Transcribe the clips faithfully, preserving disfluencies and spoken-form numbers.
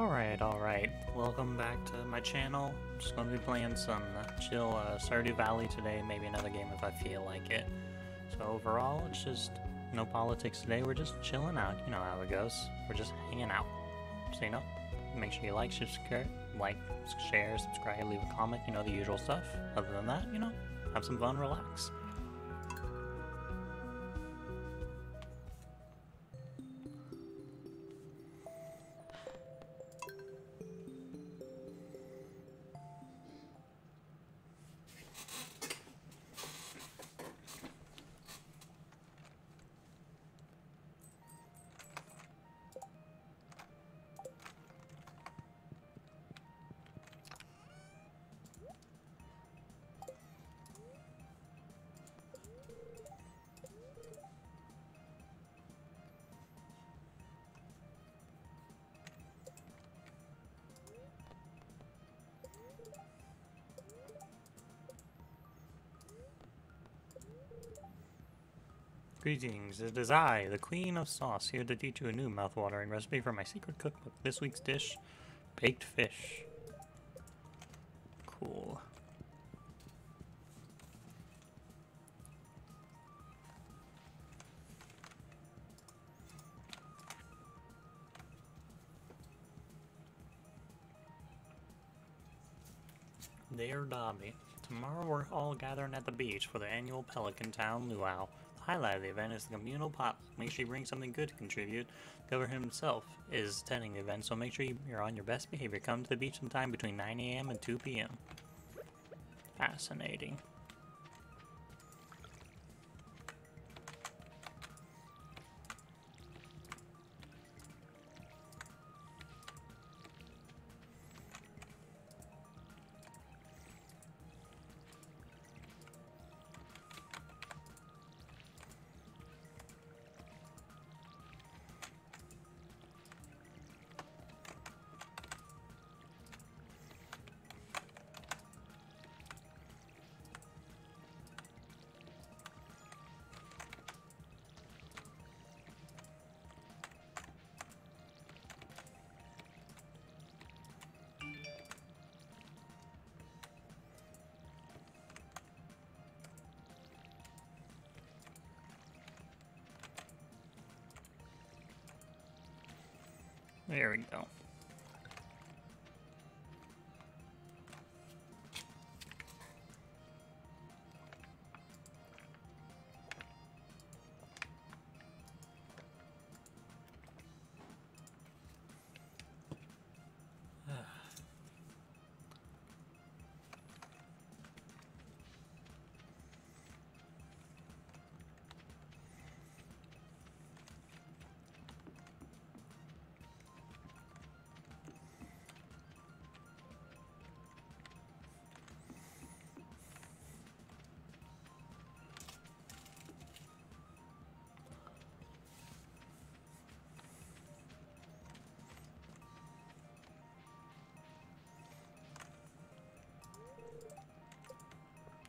Alright, alright. Welcome back to my channel. I'm just going to be playing some chill uh, Stardew Valley today, maybe another game if I feel like it. So overall, it's just no politics today. We're just chilling out. You know how it goes. We're just hanging out. So, you know, make sure you like, subscribe, like, share, subscribe, leave a comment. You know, the usual stuff. Other than that, you know, have some fun, relax. Greetings, it is I, the Queen of Sauce, here to teach you a new mouthwatering recipe for my secret cookbook. This week's dish, baked fish. Cool. Dear Dobby, tomorrow we're all gathering at the beach for the annual Pelican Town luau. Highlight of the event is the communal potluck. Make sure you bring something good to contribute. The governor himself is attending the event, so make sure you're on your best behavior. Come to the beach sometime between nine A M and two P M Fascinating. There we go.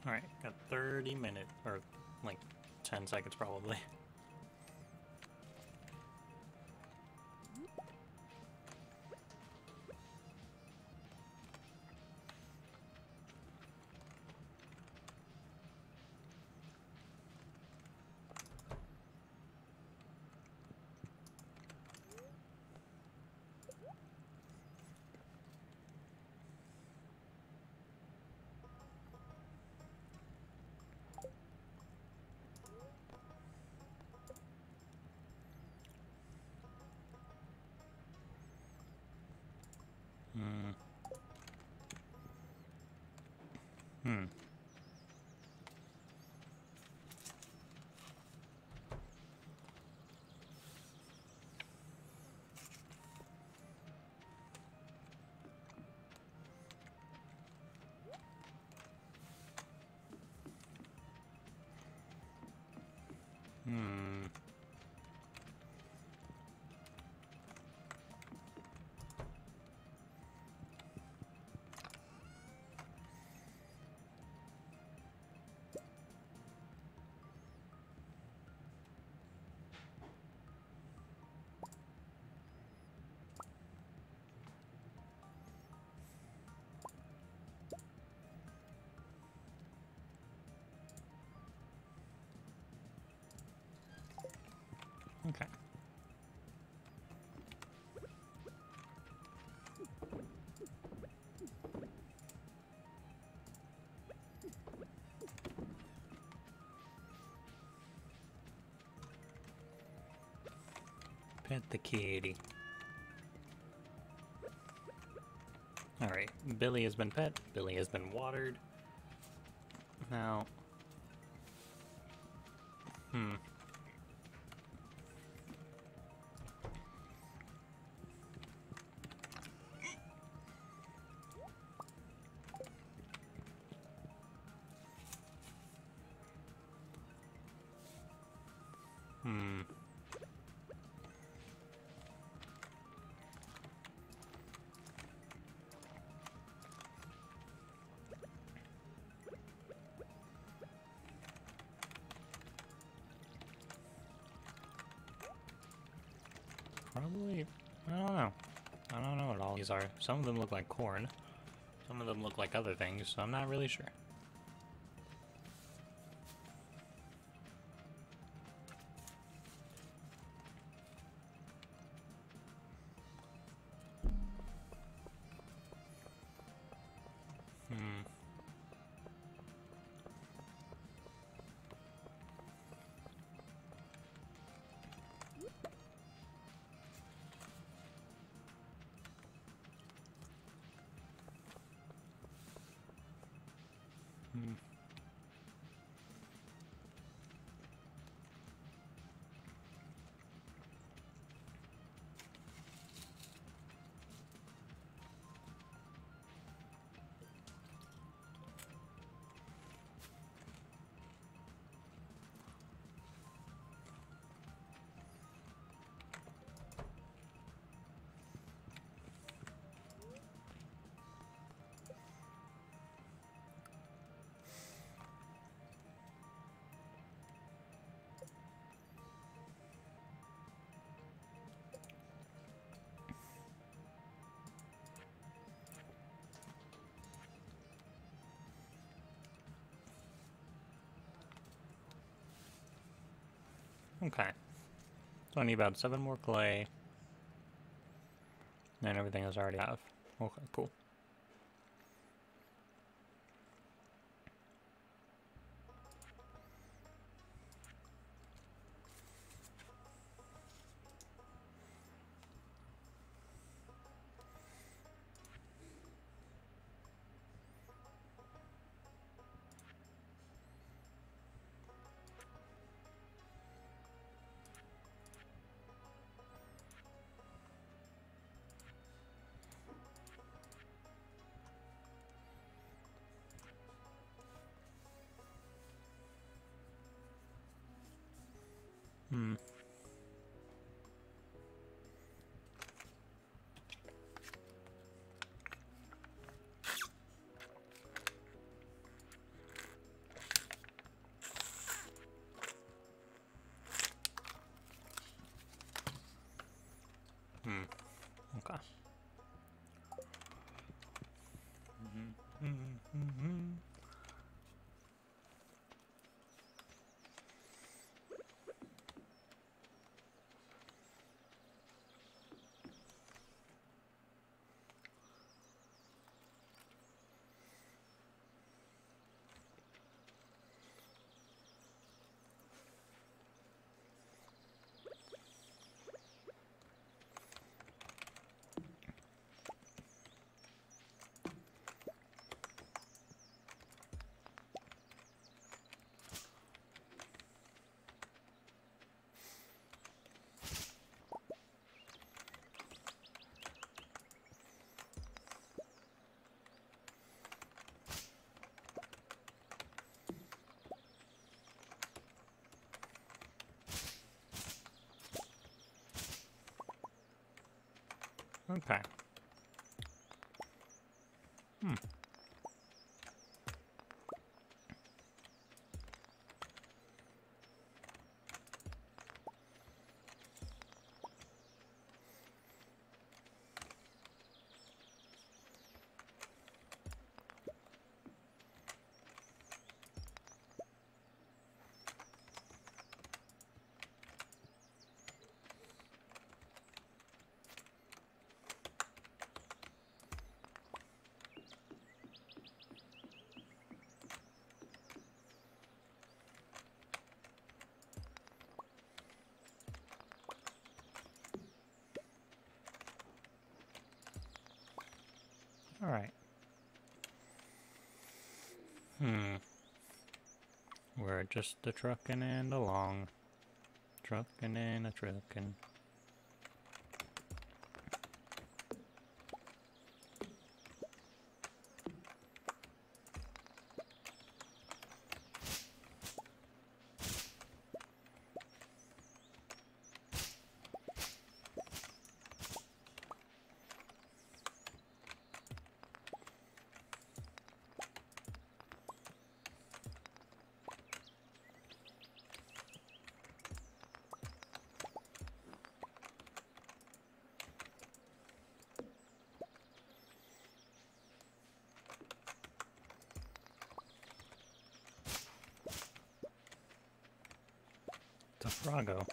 Alright, got thirty minutes, or like ten seconds probably. Hmm. Hmm. Okay. Pet the kitty. Alright, Billy has been pet. Billy has been watered. Now... Hmm. Hmm. Probably, I don't know. I don't know what all these are. Some of them look like corn. Some of them look like other things, so I'm not really sure. Hmm. Hmm. Okay, so I need about seven more clay, and everything else I already have. Okay, cool. Hmm. Hmm. Okay. Mm-hmm. Mm-hmm. Mm-hmm. Okay. Hmm. All right. Hmm. We're just a truckin' and along. Truckin' and a truckin'. Frago.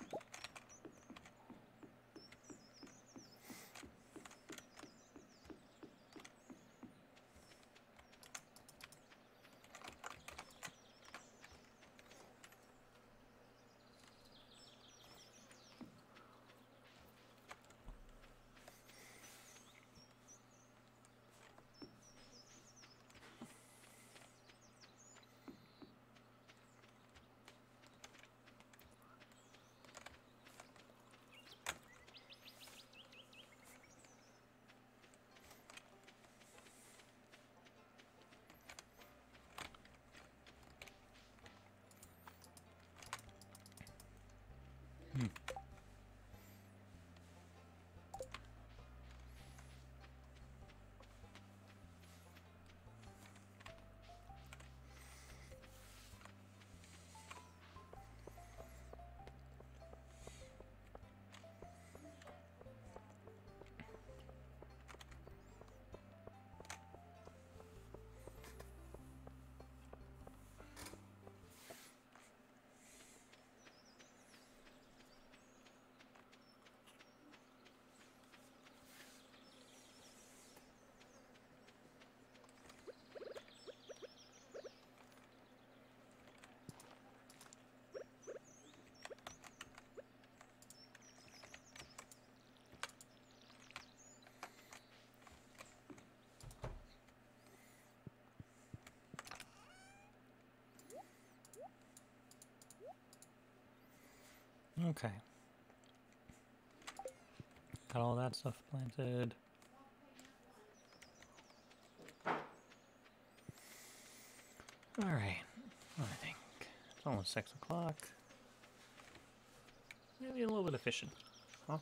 Okay. Got all that stuff planted. Alright. I think it's almost six o'clock. Maybe a little bit of fishing. Huh?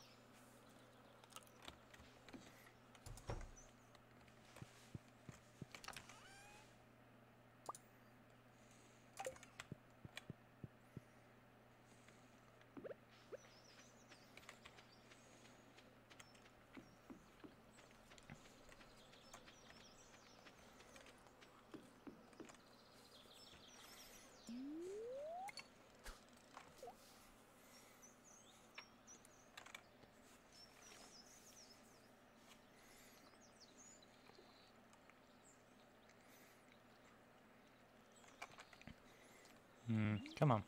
Hmm, come on.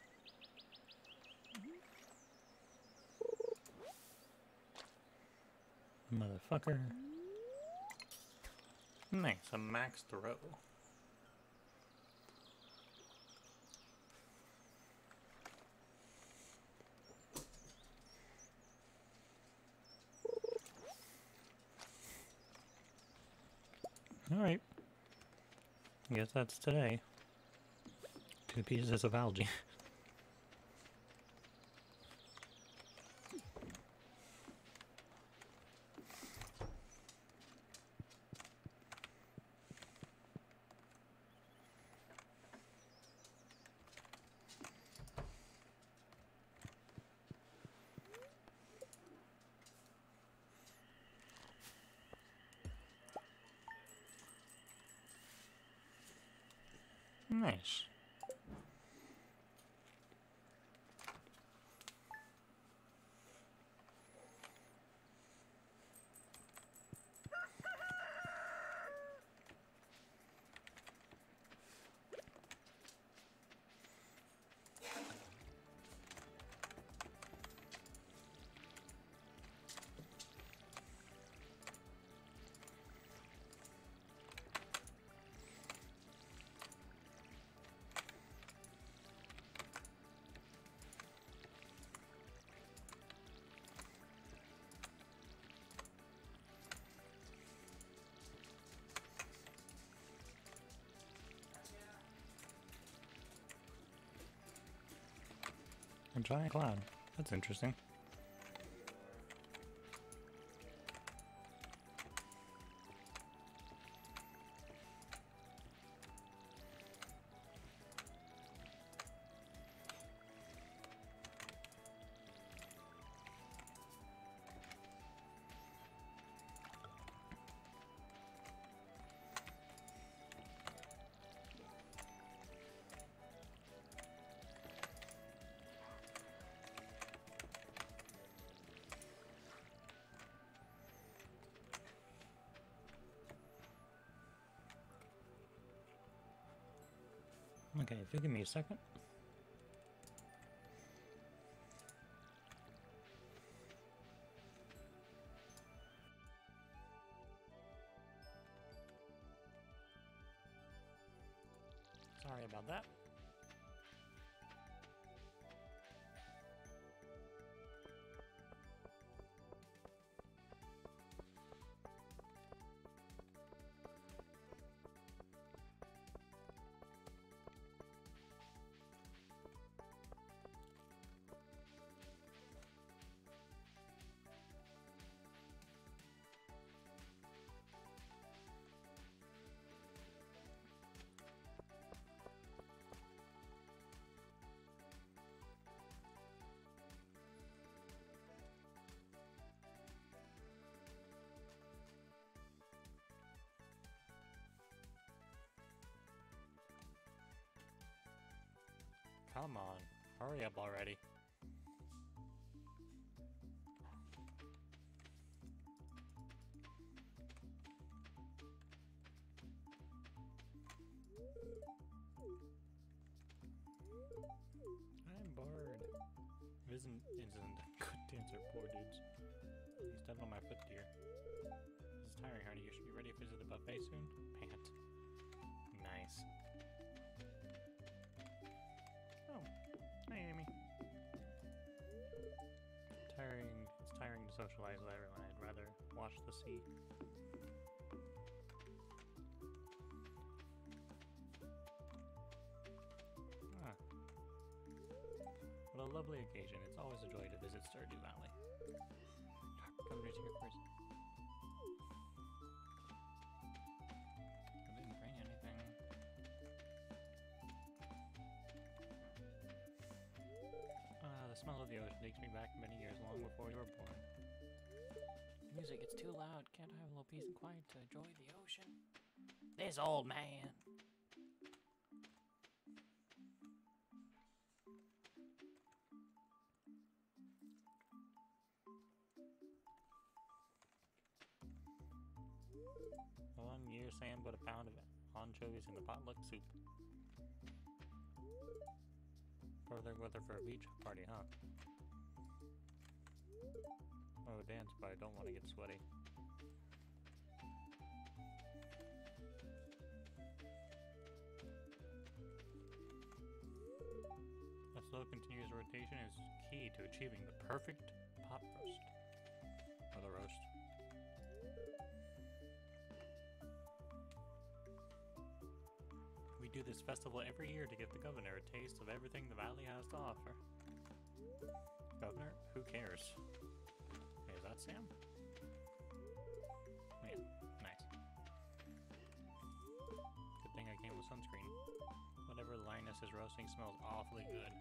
Motherfucker. Nice, a max throw. Alright. I guess that's today. Two pieces of algae. Nice. A giant cloud. That's interesting. Okay, if you give me a second. Sorry about that. Come on, hurry up already. I'm bored. This isn't, isn't a good dancer, poor dudes. He's stepped on my foot, dear. This is tiring, honey. You should be ready to visit the buffet soon. Pant. Nice. Tiring, it's tiring to socialize with everyone. I'd rather watch the sea. Ah. What a lovely occasion. It's always a joy to visit Stardew Valley. Come to your person. I didn't bring anything. Ah, the smell of the ocean takes me back many years long before you were born. Music, it's too loud. Can't I have a little peace and quiet to enjoy the ocean? This old man! One year, Sam put a pound of anchovies in the potluck soup. Perfect weather for a beach party, huh? I would dance, but I don't want to get sweaty. A slow, continuous rotation is key to achieving the perfect pot roast. Or the roast. We do this festival every year to give the governor a taste of everything the valley has to offer. Governor? Who cares? Hey, is that Sam? Yeah, nice. Good thing I came with sunscreen. Whatever Linus is roasting smells awfully good.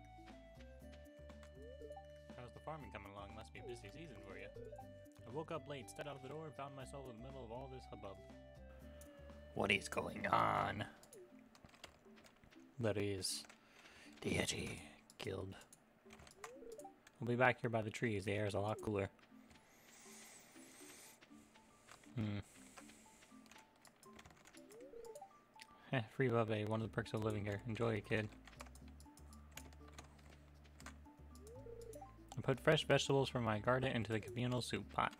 How's the farming coming along? Must be a busy season for you. I woke up late, stepped out of the door, and found myself in the middle of all this hubbub. What is going on? That is the Yeti killed. We'll be back here by the trees. The air is a lot cooler. Hmm. Heh, free buffet. One of the perks of living here. Enjoy it, kid. I put fresh vegetables from my garden into the communal soup pot.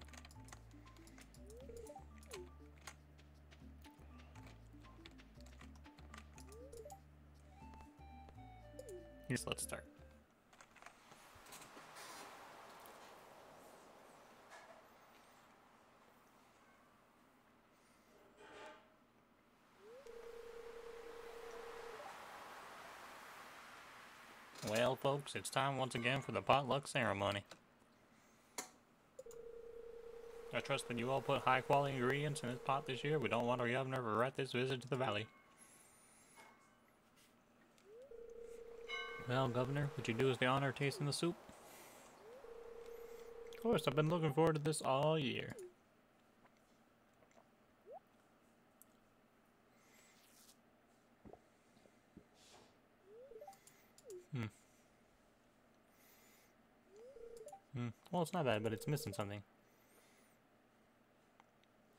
Here's, let's start. folks, it's time once again for the potluck ceremony. I trust that you all put high quality ingredients in this pot this year. We don't want our governor to regret this visit to the valley. Well, governor, would you do us the honor of tasting the soup? Of course, I've been looking forward to this all year. Hmm. Hmm. Well, it's not bad, but it's missing something.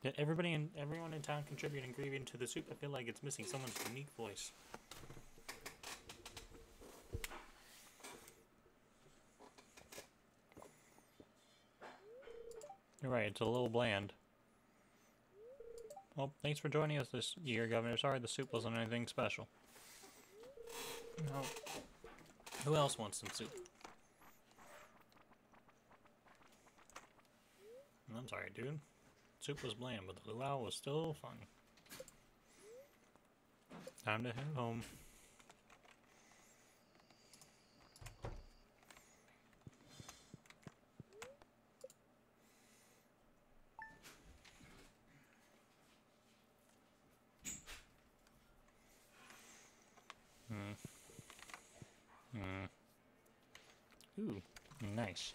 Did everybody and everyone in town contribute an ingredient to the soup? I feel like it's missing someone's unique voice. You're right, it's a little bland. Well, thanks for joining us this year, Governor. Sorry the soup wasn't anything special. No. Who else wants some soup? I'm sorry, dude. Soup was bland, but the luau was still fun. Time to head home. Ooh, nice.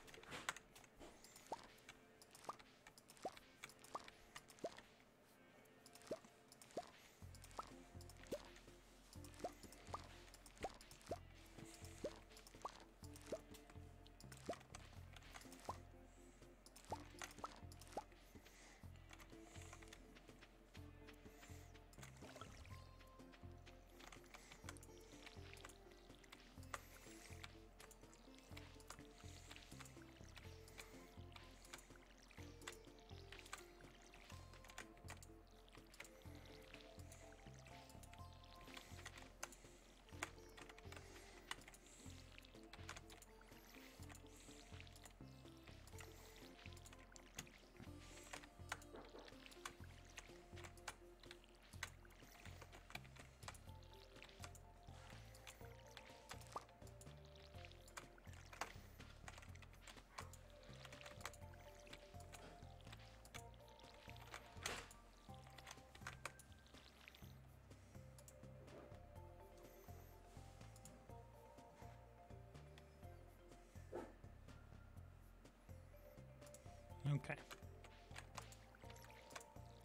Okay.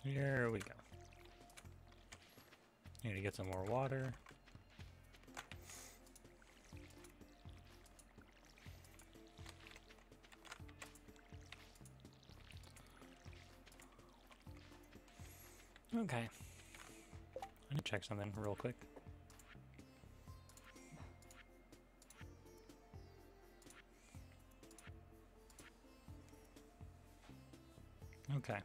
Here we go. Need to get some more water. Okay. I need to check something real quick. Okay.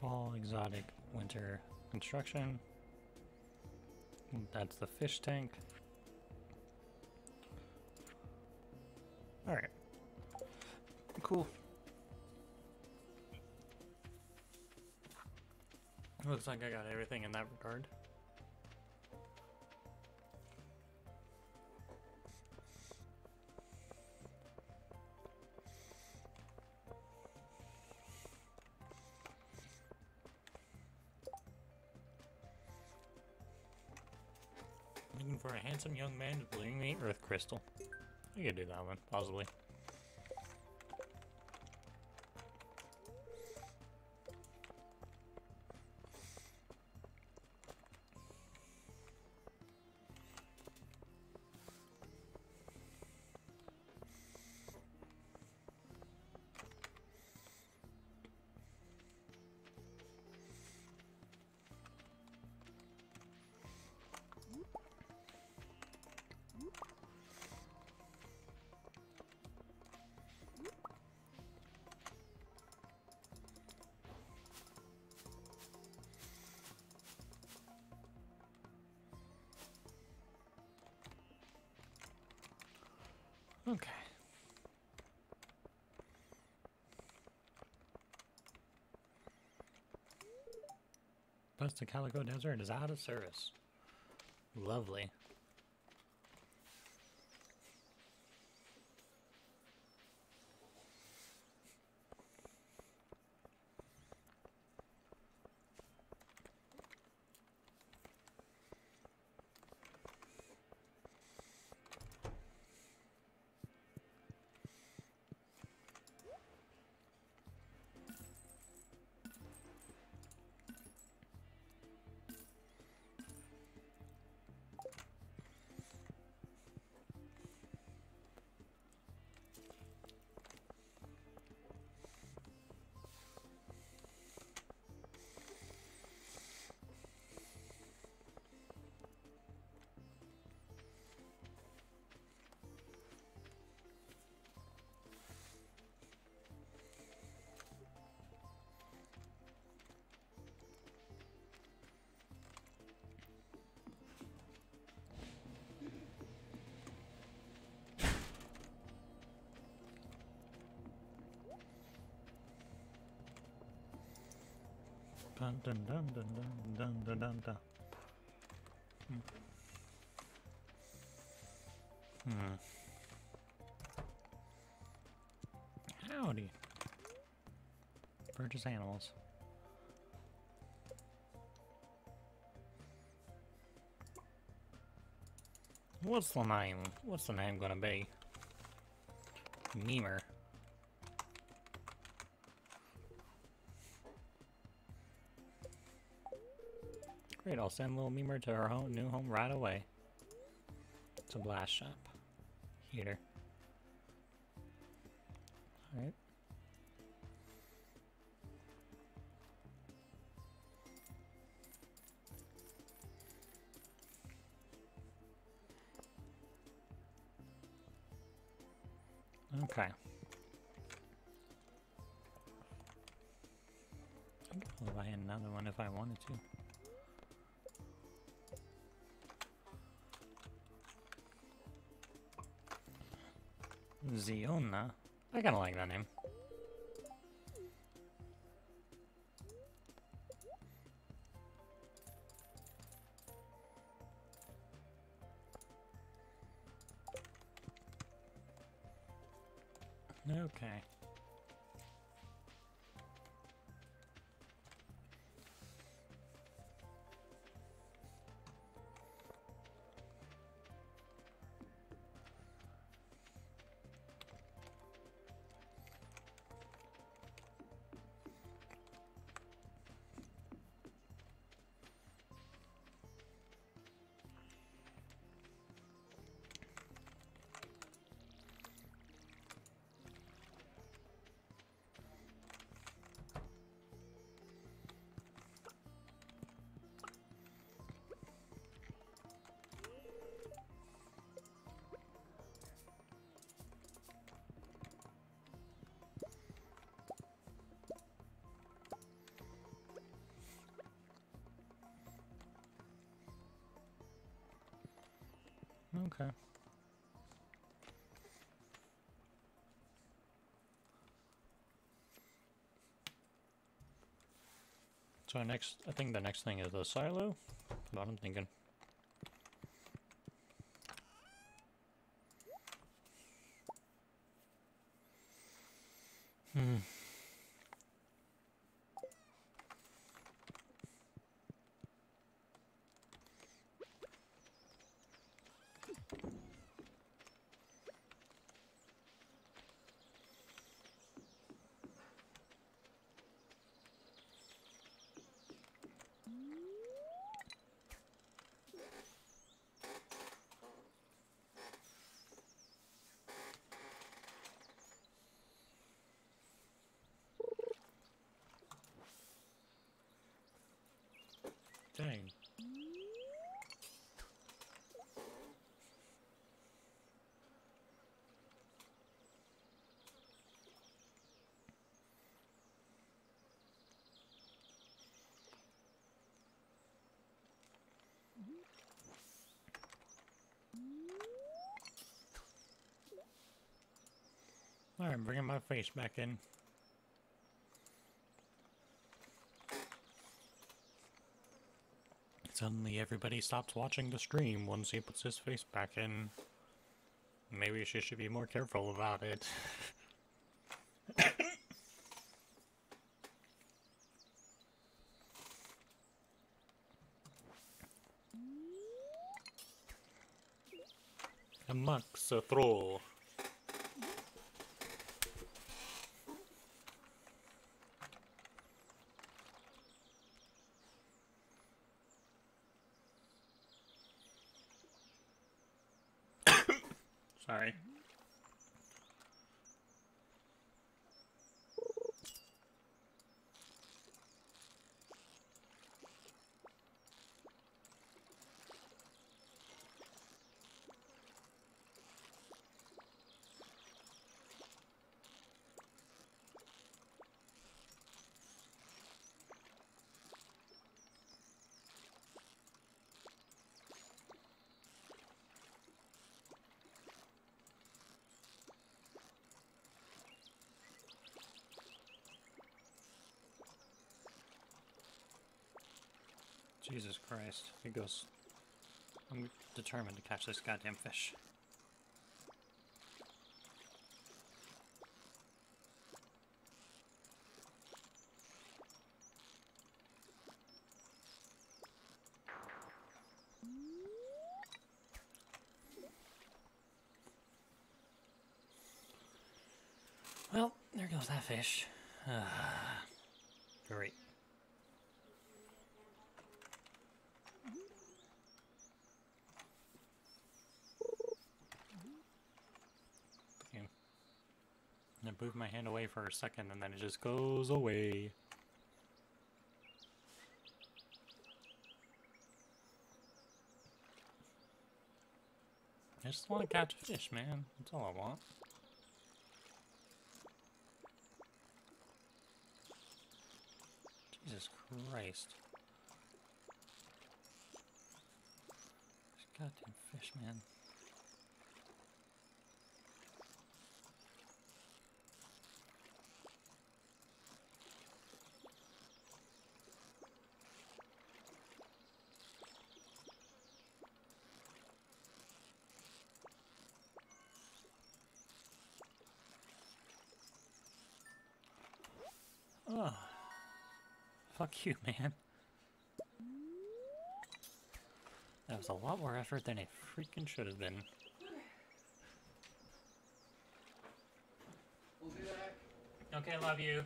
Fall, exotic, winter, construction. That's the fish tank. Alright. Cool. Looks like I got everything in that regard. For a handsome young man to bring me earth crystal. I could do that one, possibly. Okay. Plus the Calico Desert is out of service. Lovely. Dun dun dun dun dun dun dun dun dun. Hmm. Hmm. Howdy. Purchase animals. What's the name? What's the name gonna be? Memer. Great, I'll send little Memer to her home, new home right away. It's a blast shop. Heater. Alright. Okay. I could buy another one if I wanted to. Ziona? I kinda like that name. Okay. Okay. So next, I think the next thing is the silo. That's what I'm thinking. Hmm. Dang. All right, I'm bringing my face back in. Suddenly everybody stops watching the stream once he puts his face back in. Maybe she should be more careful about it. A monk's a troll. Sorry. Jesus Christ, he goes. I'm determined to catch this goddamn fish. Well, there goes that fish. Ah, great. I move my hand away for a second and then it just goes away. I just want to catch fish, man. That's all I want. Jesus Christ. This goddamn fish, man. Oh, fuck you, man. That was a lot more effort than it freaking should have been. We'll be back. Okay, love you.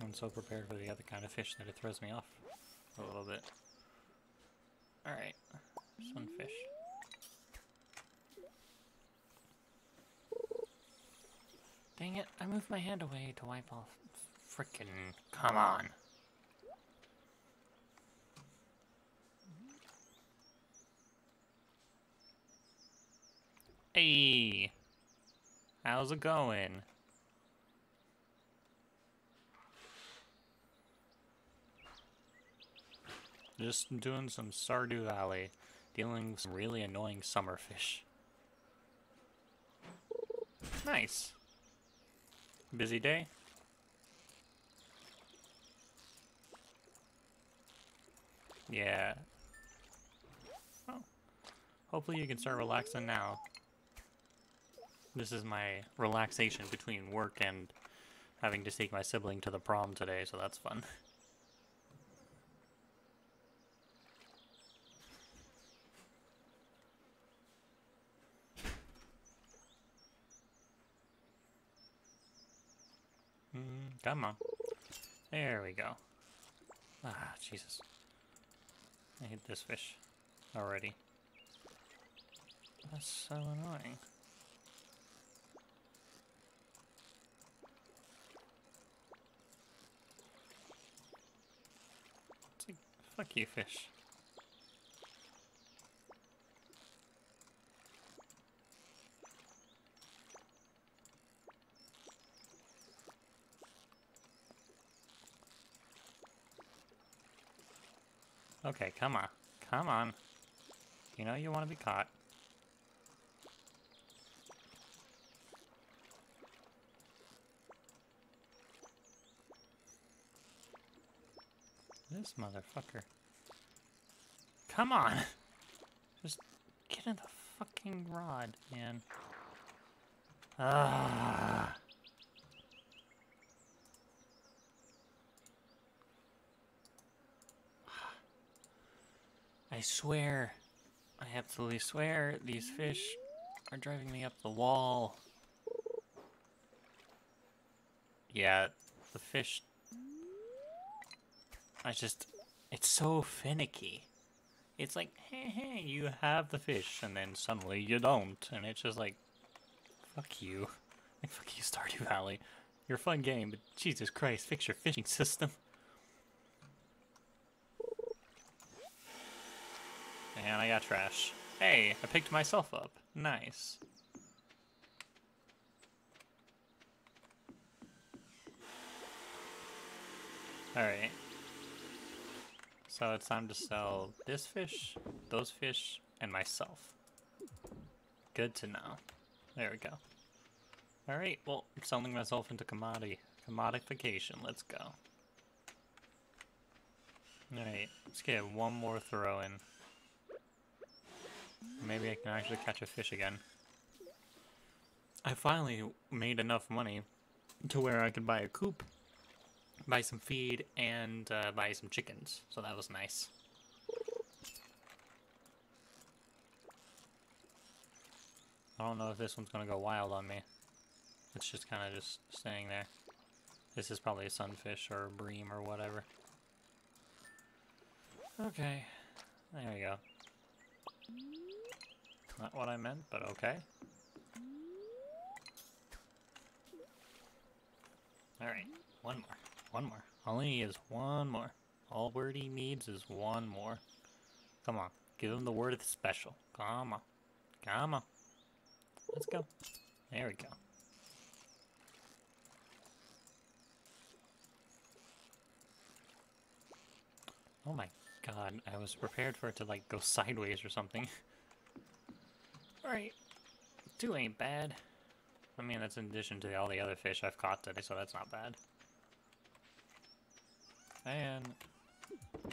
I'm so prepared for the other kind of fish that it throws me off a little bit. Alright, there's one fish. Dang it, I moved my hand away to wipe off. Frickin', come on. Hey, how's it going? Just doing some Stardew Valley, dealing with some really annoying summer fish. Nice. Busy day. Yeah. Oh. Hopefully you can start relaxing now. This is my relaxation between work and having to take my sibling to the prom today, so that's fun. Come on. There we go. Ah, Jesus. I hate this fish already. That's so annoying. It's like, fuck you, fish. Okay, come on. Come on. You know you want to be caught. This motherfucker. Come on! Just get in the fucking rod, man. Ah. I swear, I absolutely swear, these fish are driving me up the wall. Yeah, the fish... I just... It's so finicky. It's like, hey, hey, you have the fish, and then suddenly you don't. And it's just like, fuck you. Like, fuck you, Stardew Valley. You're a fun game, but Jesus Christ, fix your fishing system. And I got trash. Hey, I picked myself up. Nice. Alright. So it's time to sell this fish, those fish, and myself. Good to know. There we go. Alright, well, I'm selling myself into commodity. Commodification, let's go. Alright, let's get one more throw in. Maybe I can actually catch a fish again. I finally made enough money to where I could buy a coop, buy some feed, and uh, buy some chickens. So that was nice. I don't know if this one's gonna go wild on me. It's just kind of just staying there. This is probably a sunfish or a bream or whatever. Okay. There we go. Not what I meant, but okay. Alright, one more. One more. All he needs is one more. All word he needs is one more. Come on. Give him the word of the special. Come on. Come on. Let's go. There we go. Oh my god, I was prepared for it to like go sideways or something. Alright, two ain't bad. I mean, that's in addition to all the other fish I've caught today, so that's not bad. And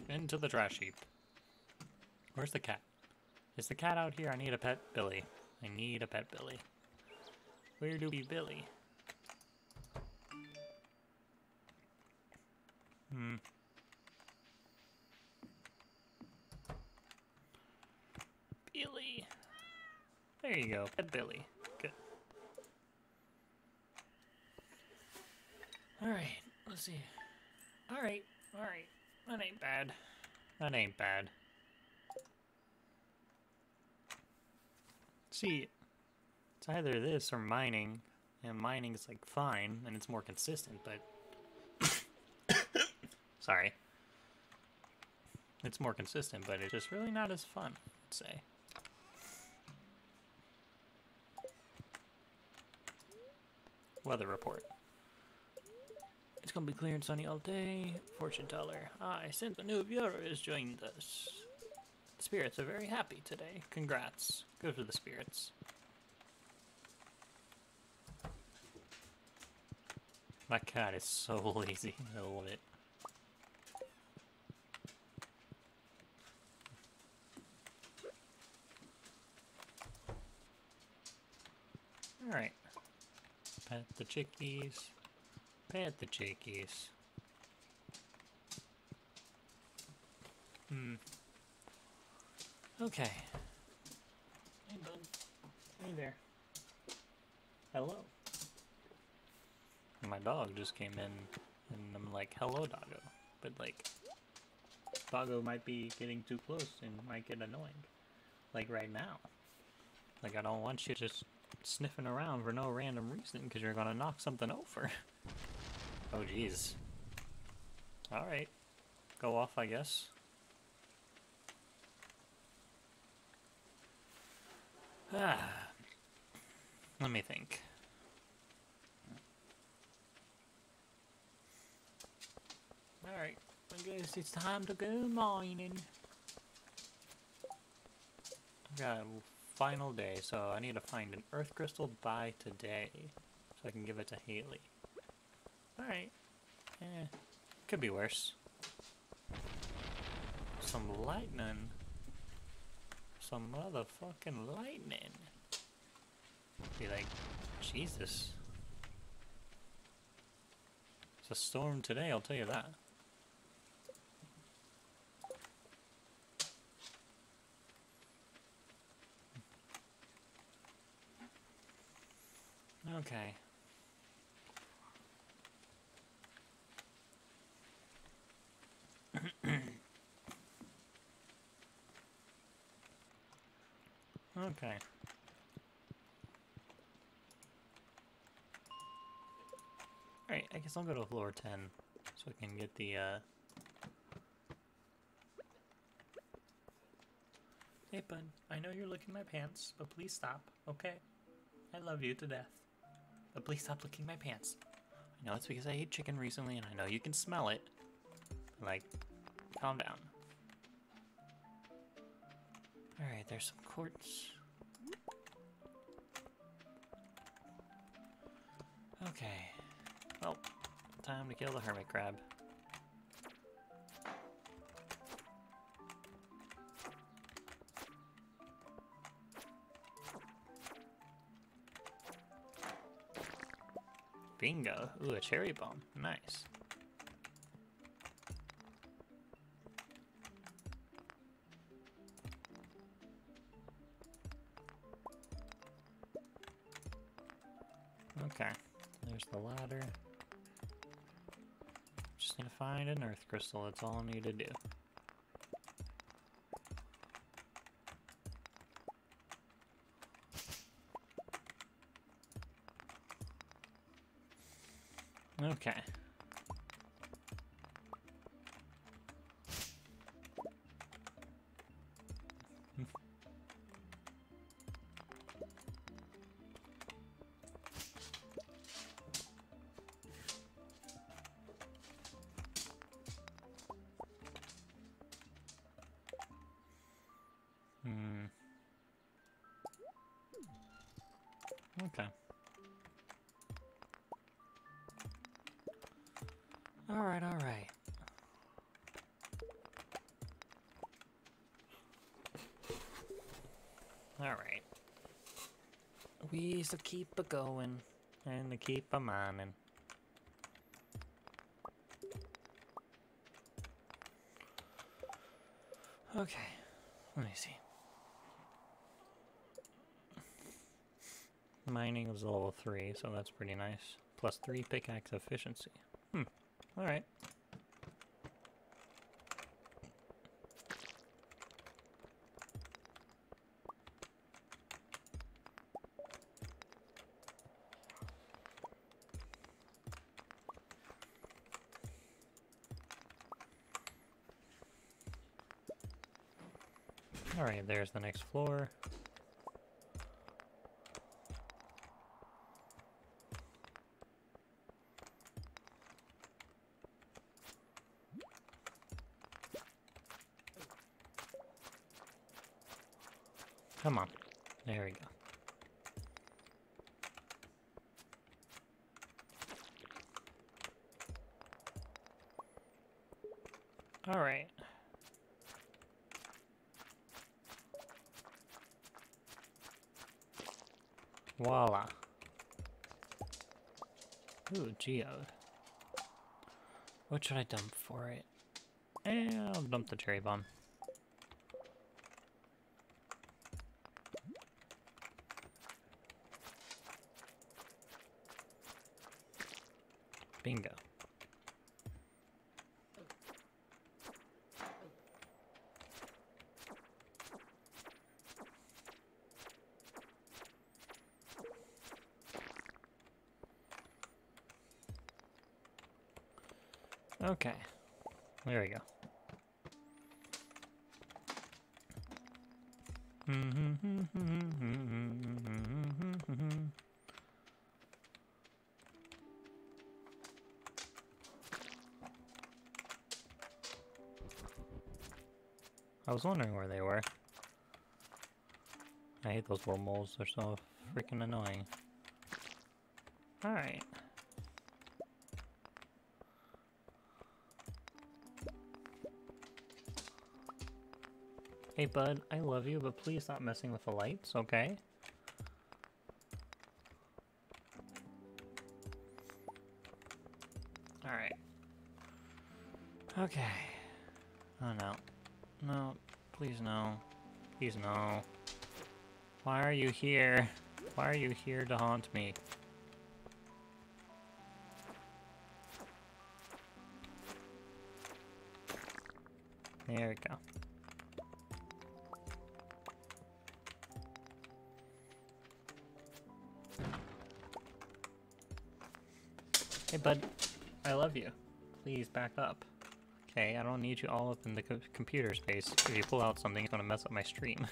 into the trash heap. Where's the cat? Is the cat out here? I need a pet Billy. I need a pet Billy. Where do we Billy? Hmm. Billy. There you go, pet Billy. Good. Alright, let's see. Alright, alright. That ain't bad. That ain't bad. See, it's either this or mining. And mining is like fine, and it's more consistent, but... Sorry. It's more consistent, but it's just really not as fun, I'd say. Weather report. It's gonna be clear and sunny all day. Fortune teller. Hi, since the new viewer has joined us. The spirits are very happy today. Congrats. Go for the spirits. My cat is so lazy. I love it. Alright. Pet the chickies. Pet the chickies. Hmm. Okay. Hey, bud. Hey there. Hello. My dog just came in, and I'm like, hello, doggo. But, like, doggo might be getting too close and might get annoying. Like, right now. Like, I don't want you just sniffing around for no random reason because you're gonna knock something over. Oh jeez. Alright. Go off, I guess. Ah. Let me think. Alright, I guess it's time to go mining. I've got final day, so I need to find an earth crystal by today so I can give it to Haley. Alright. Eh, could be worse. some lightning. Some motherfucking lightning. Be like, Jesus. It's a storm today, I'll tell you that. Okay. Okay. Alright, I guess I'll go to floor ten so I can get the, uh... Hey, bud, I know you're licking my pants, but please stop, okay? I love you to death. But please stop licking my pants. I know it's because I ate chicken recently and I know you can smell it. Like, calm down. Alright, there's some quartz. Okay. Well, time to kill the hermit crab. Bingo. Ooh, a cherry bomb. Nice. Okay. There's the ladder. Just need to find an earth crystal. That's all I need to do. Okay. Hmm. Okay. Alright, alright. Alright. We used to keep a going and to keep a mining. Okay, let me see. Mining was level three, so that's pretty nice. Plus three pickaxe efficiency. Hmm. All right. All right, there's the next floor. Come on. There we go. All right. Voila. Ooh, geode. What should I dump for it? Eh, I'll dump the cherry bomb. Bingo. Okay. There we go. Mm-hmm. I was wondering where they were. I hate those little moles, they're so freaking annoying. Alright. Hey, bud, I love you, but please stop messing with the lights, okay? Alright. Okay. Oh, no. No, please no. Please no. Why are you here? Why are you here to haunt me? There we go. Hey, bud. I love you. Please back up. Okay, I don't need you all up in the co computer space. If you pull out something, it's gonna mess up my stream.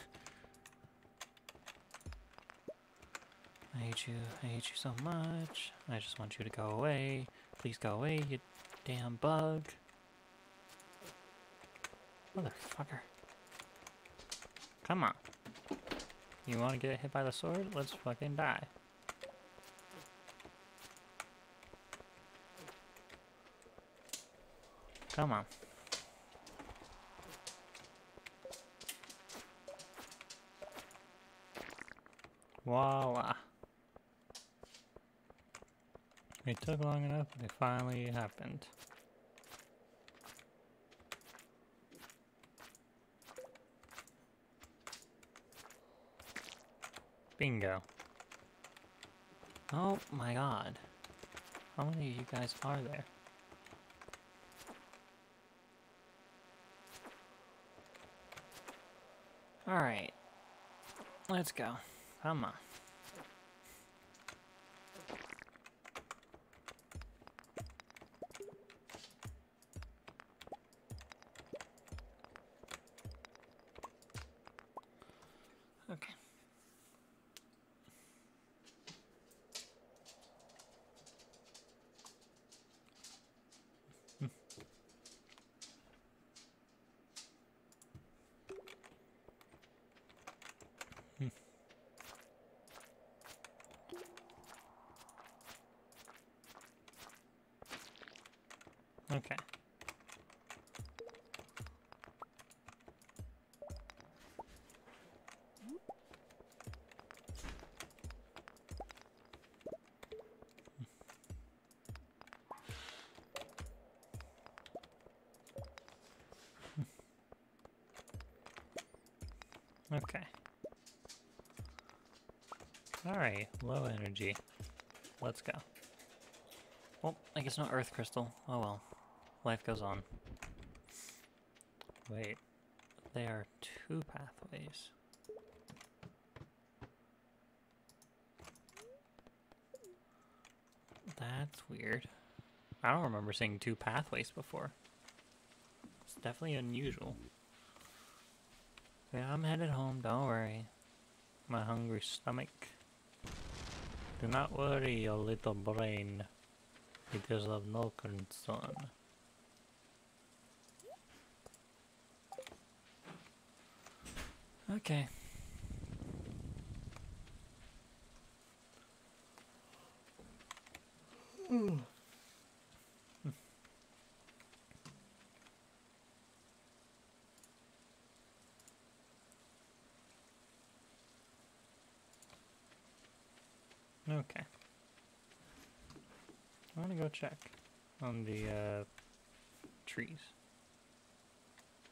I hate you. I hate you so much. I just want you to go away. Please go away, you damn bug. Motherfucker. Come on. You wanna get hit by the sword? Let's fucking die. Come on. Voila. It took long enough, but it finally happened. Bingo. Oh my god. How many of you guys are there? Alright. Let's go. Come on. Okay. Okay. Okay. Alright, low energy. Let's go. Well, I guess no earth crystal. Oh well. Life goes on. Wait, there are two pathways. That's weird. I don't remember seeing two pathways before. It's definitely unusual. Yeah, I'm headed home, don't worry. My hungry stomach. Do not worry, your little brain. It is of no concern. Okay. Mm. Okay. I want to go check on the uh, trees.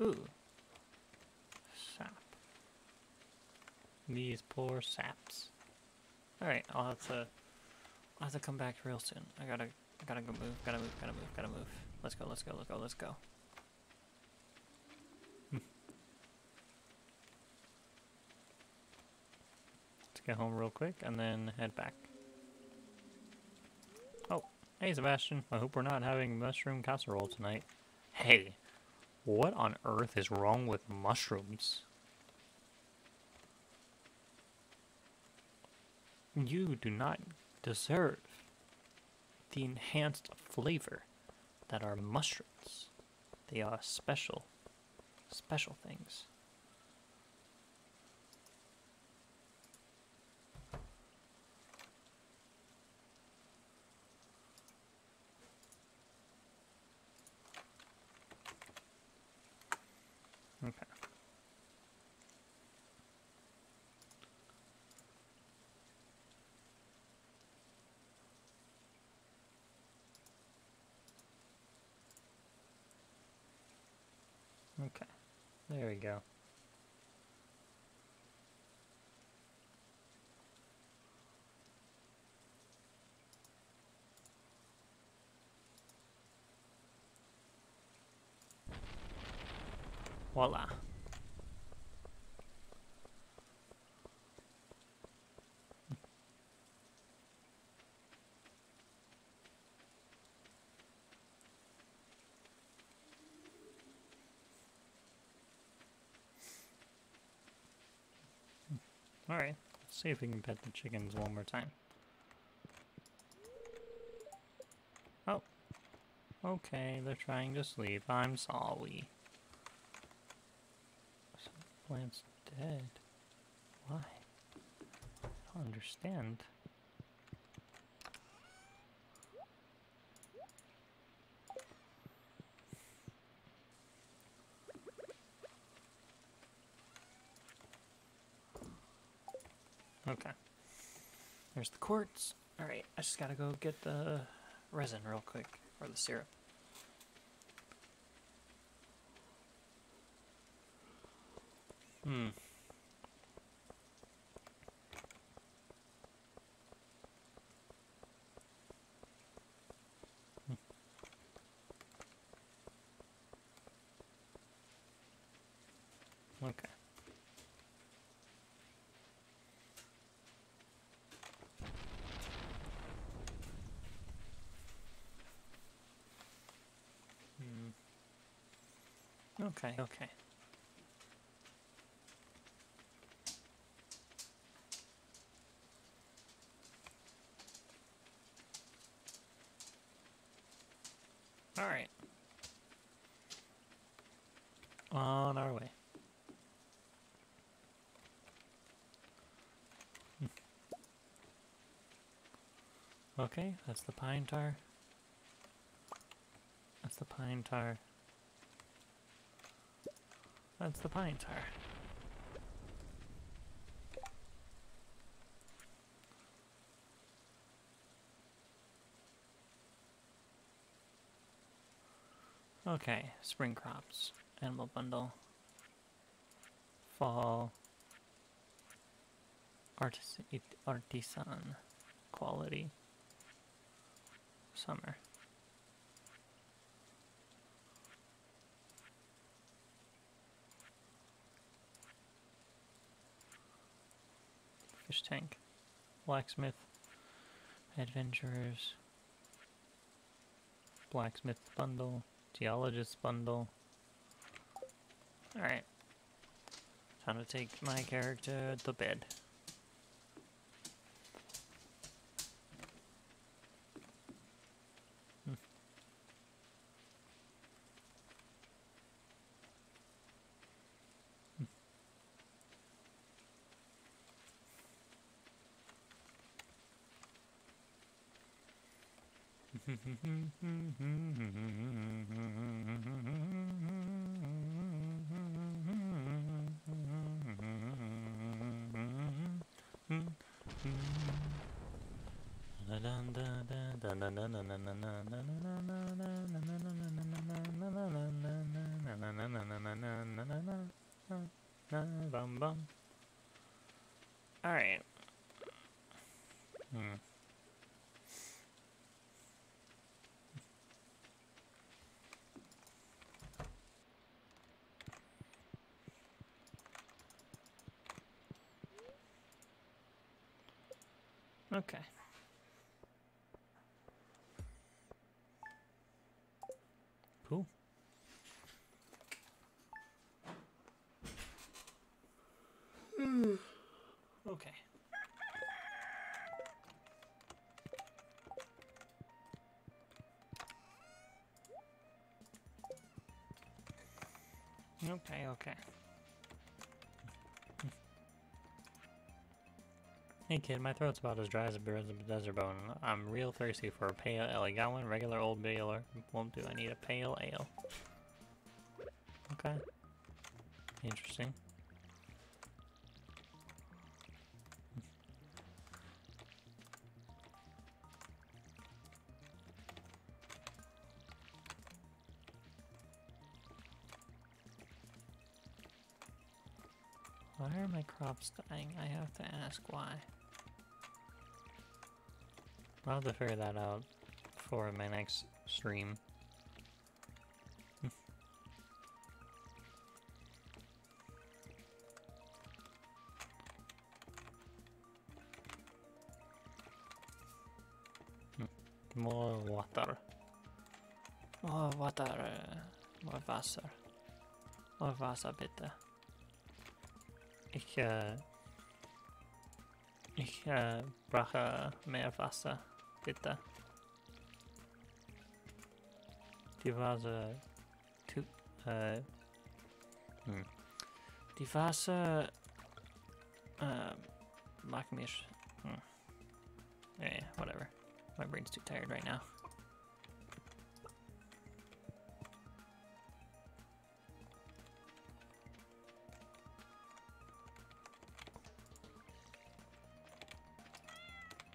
Ooh. These poor saps. Alright, I'll have to I'll have to come back real soon. I gotta I gotta go move, gotta move, gotta move, gotta move. Let's go, let's go, let's go, let's go. Let's get home real quick and then head back. Oh, hey Sebastian. I hope we're not having mushroom casserole tonight. Hey, what on earth is wrong with mushrooms? You do not deserve the enhanced flavor that are mushrooms. They are special, special things. Okay. Okay, there we go. Voila. Alright, let's see if we can pet the chickens one more time. Oh. Okay, they're trying to sleep. I'm sorry. Some plant's dead. Why? I don't understand. Okay. There's the quartz. Alright, I just gotta go get the resin real quick, or the syrup. Hmm. Okay. Okay, okay. All right. On our way. Okay, that's the pine tar. That's the pine tar. That's the pine tar. Okay, spring crops, animal bundle, fall, artisan, artisan quality, summer. Fish tank, blacksmith, adventurers, blacksmith bundle, geologist bundle. Alright, time to take my character to bed. All right. Hmm. Okay. Cool. Mm. Okay. Okay, okay. Hey kid, my throat's about as dry as a desert bone. I'm real thirsty for a pale ale. I got one regular old baler. Won't do. I need a pale ale. Okay. Interesting. Why are my crops dying? I have to ask why. I'll have to figure that out for my next stream. More water. More water. More Wasser. More Wasser, bitte. Ich, äh... Ich, äh, brauche mehr Wasser, bitte. Die Wasser... Tu, äh... Hm. Die Wasser... Äh... Mag mich... Hm. Yeah, yeah, whatever. My brain's too tired right now.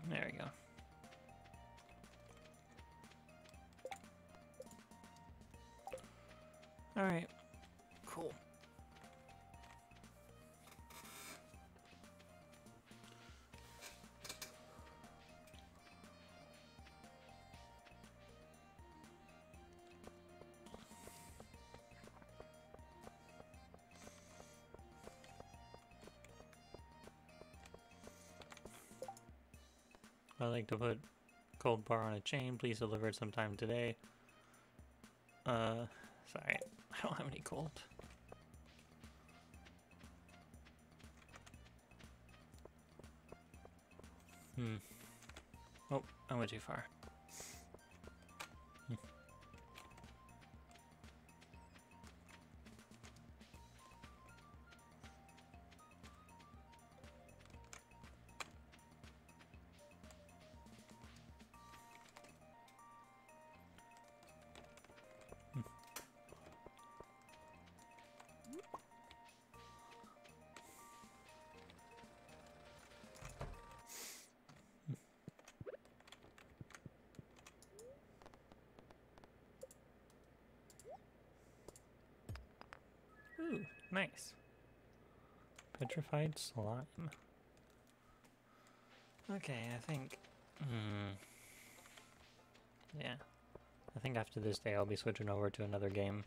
There we go. All right, cool. I like to put cold bar on a chain. Please deliver it sometime today. Uh, sorry, I don't have any cold. Hmm. Oh, I went too far. Hmm. Nice. Petrified slime. Okay, I think... Mm, yeah. I think after this day I'll be switching over to another game.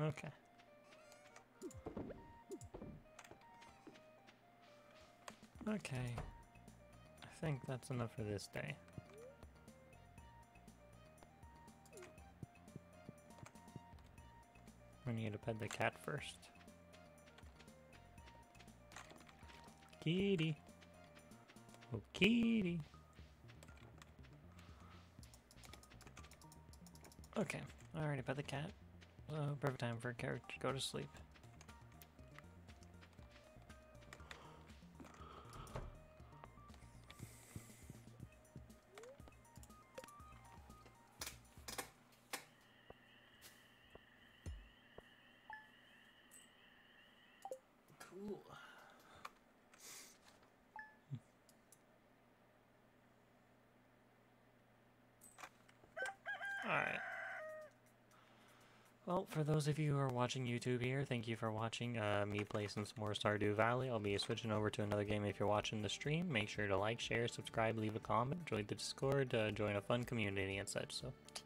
Okay. Okay. I think that's enough for this day. I need to pet the cat first. Kitty. Oh, kitty. Okay. I already pet the cat. Uh, perfect time for a carrot to go to sleep. Cool. All right. Well, for those of you who are watching YouTube here, thank you for watching uh, me play some more Stardew Valley. I'll be switching over to another game if you're watching the stream. Make sure to like, share, subscribe, leave a comment, join the Discord, uh, join a fun community and such. So.